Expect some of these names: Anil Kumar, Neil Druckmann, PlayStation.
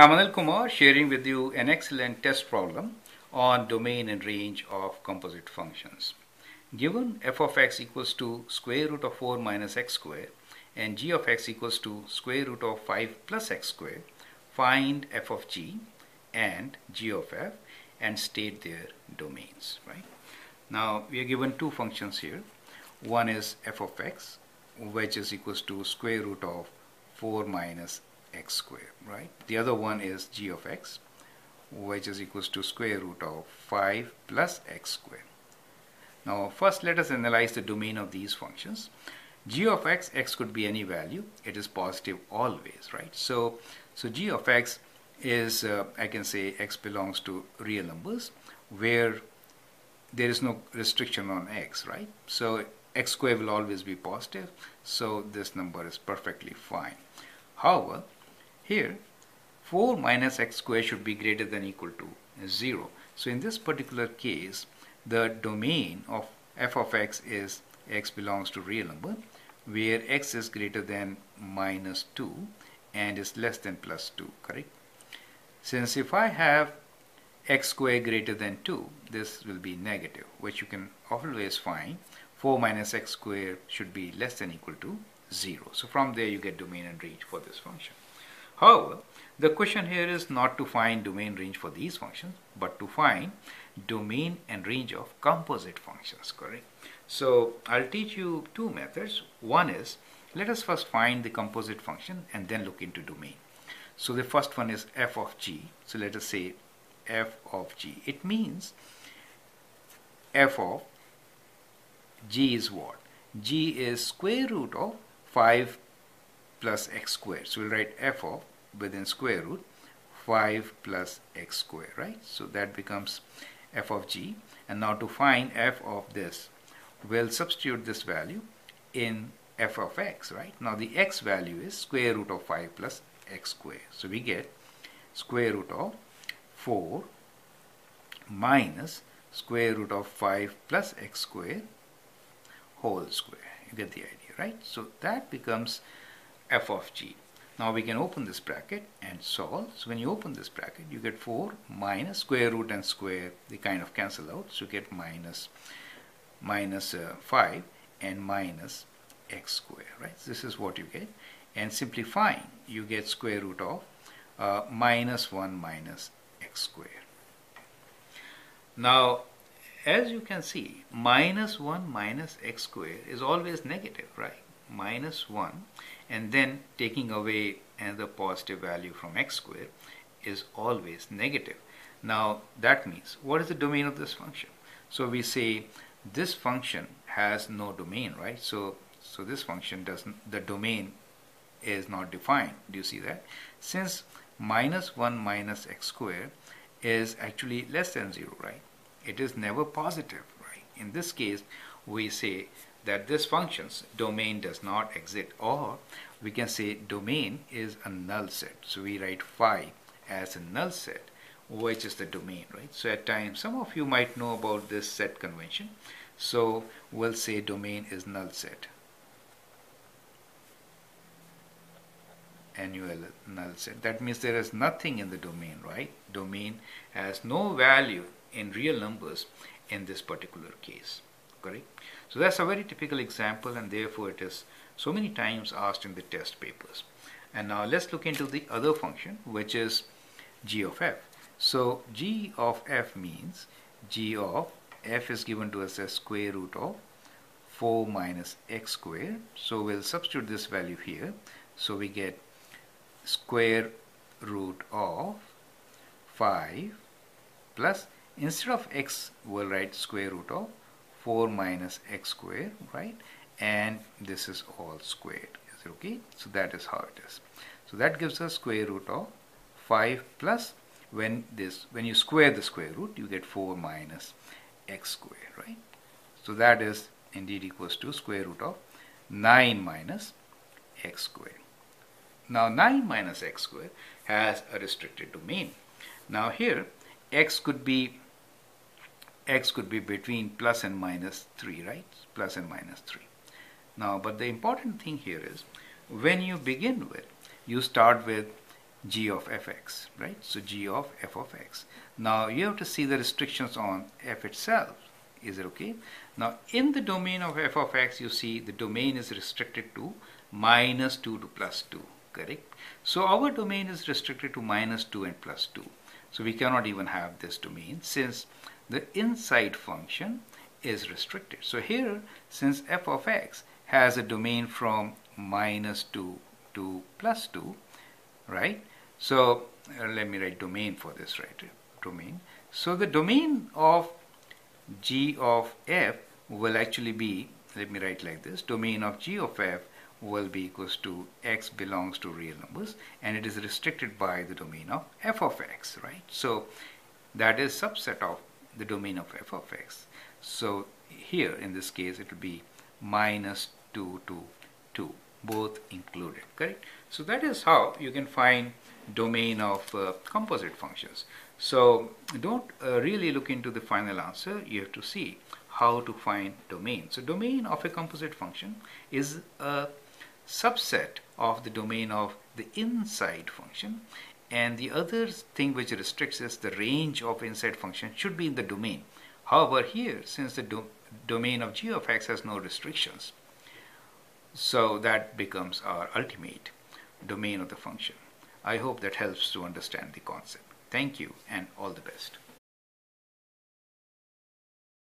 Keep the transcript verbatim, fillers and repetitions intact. I'm Anil Kumar sharing with you an excellent test problem on domain and range of composite functions. Given f of x equals to square root of four minus x square and g of x equals to square root of five plus x square, find f of g and g of f and state their domains. Right? Now we are given two functions here. One is f of x, which is equals to square root of four minus x square, right? The other one is g of x, which is equals to square root of five plus x square. Now first let us analyze the domain of these functions. G of x, x could be any value, it is positive always, right? So, so g of x is, uh, I can say x belongs to real numbers where there is no restriction on x, right? So x square will always be positive, so this number is perfectly fine. However, here four minus x square should be greater than or equal to zero. So in this particular case, the domain of f of x is x belongs to real number where x is greater than minus two and is less than plus two, correct? Since if I have x square greater than two, this will be negative, which you can always find four minus x square should be less than or equal to zero. So from there you get domain and range for this function. However, the question here is not to find domain range for these functions, but to find domain and range of composite functions, correct? So I'll teach you two methods. One is, let us first find the composite function and then look into domain. So the first one is f of g. So let us say f of g. It means f of g is what? G is square root of five plus x square. So we'll write f of within square root five plus x square, right? So that becomes f of g. And now to find f of this, we'll substitute this value in f of x, right? Now the x value is square root of five plus x square. So we get square root of four minus square root of five plus x square whole square. You get the idea, right? So that becomes f of g. Now we can open this bracket and solve. So when you open this bracket, you get four minus square root and square, they kind of cancel out. So you get minus, minus uh, five and minus x square, right? So this is what you get. And simplifying, you get square root of uh, minus one minus x square. Now, as you can see, minus one minus x square is always negative, right? Minus one, and then taking away another positive value from x square is always negative. Now that means, what is the domain of this function? So we say this function has no domain, right? So, so this function doesn't, the domain is not defined. Do you see that? Since minus one minus x square is actually less than zero, right? It is never positive, right? In this case, we say that this function's domain does not exist, or we can say domain is a null set. So we write phi as a null set, which is the domain, right? So at times, some of you might know about this set convention. So we'll say domain is null set. Annual null set. That means there is nothing in the domain, right? Domain has no value in real numbers in this particular case, correct? So that's a very typical example, and therefore it is so many times asked in the test papers. And now let's look into the other function, which is g of f. So g of f means g of f is given to us as square root of four minus x square. So we'll substitute this value here. So we get square root of five plus, instead of x, we'll write square root of four minus x square, right? And this is all squared, is it okay? So that is how it is. So that gives us square root of five plus, when this, when you square the square root, you get four minus x square, right? So that is indeed equals to square root of nine minus x square. Now nine minus x square has a restricted domain. Now here, x could be x could be between plus and minus three, right? Plus and minus three. Now, but the important thing here is, when you begin with, you start with g of fx, right? So g of f of x. Now you have to see the restrictions on f itself. Is it okay? Now in the domain of f of x, you see the domain is restricted to minus two to plus two, correct? So our domain is restricted to minus two and plus two. So we cannot even have this domain since the inside function is restricted. So here, since f of x has a domain from minus two to plus two, right? So uh, let me write domain for this, right? Domain. So the domain of g of f will actually be, let me write like this, domain of g of f will be equals to x belongs to real numbers, and it is restricted by the domain of f of x, right? So that is subset of the domain of f of x. So here in this case it will be minus two to two, both included, correct? So that is how you can find domain of uh, composite functions. So don't uh, really look into the final answer. You have to see how to find domain. So domain of a composite function is a subset of the domain of the inside function, and the other thing which restricts is the range of inside function should be in the domain. However, here, since the do domain of g of x has no restrictions, so that becomes our ultimate domain of the function. I hope that helps to understand the concept. Thank you and all the best.